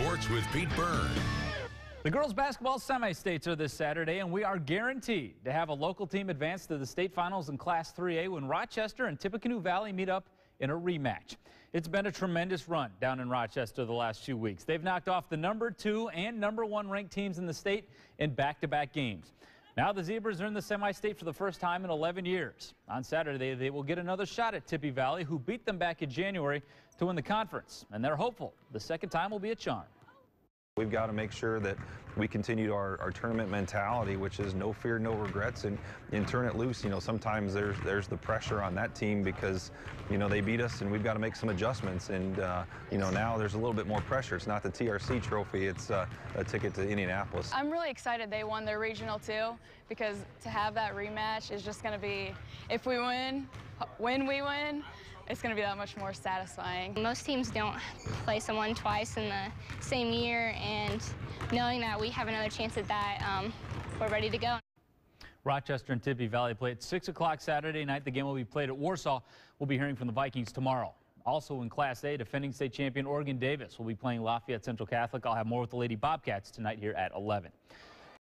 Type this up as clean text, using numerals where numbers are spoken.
Sports with Pete Byrne. The girls basketball semi-states are this Saturday, and we are guaranteed to have a local team advance to the state finals in Class 3A when Rochester and Tippecanoe Valley meet up in a rematch. It's been a tremendous run down in Rochester the last few weeks. They've knocked off the #2 and #1 ranked teams in the state in back-to-back games. Now the Zebras are in the semi-state for the first time in 11 years. On Saturday, they will get another shot at Tippecanoe Valley, who beat them back in January to win the conference, and they're hopeful the second time will be a charm. We've got to make sure that we continue our tournament mentality, which is no fear, no regrets, and turn it loose. You know, sometimes there's the pressure on that team because, you know, they beat us, and we've got to make some adjustments. And, you know, now there's a little bit more pressure. It's not the TRC trophy. It's a ticket to Indianapolis. I'm really excited they won their regional, too, because to have that rematch is just going to be, if we win, when we win, it's going to be that much more satisfying. Most teams don't play someone twice in the same year, and knowing that we have another chance at that, we're ready to go. Rochester and Tippecanoe Valley play at 6 o'clock Saturday night. The game will be played at Warsaw. We'll be hearing from the Vikings tomorrow. Also in Class A, defending state champion Oregon Davis will be playing Lafayette Central Catholic. I'll have more with the Lady Bobcats tonight here at 11.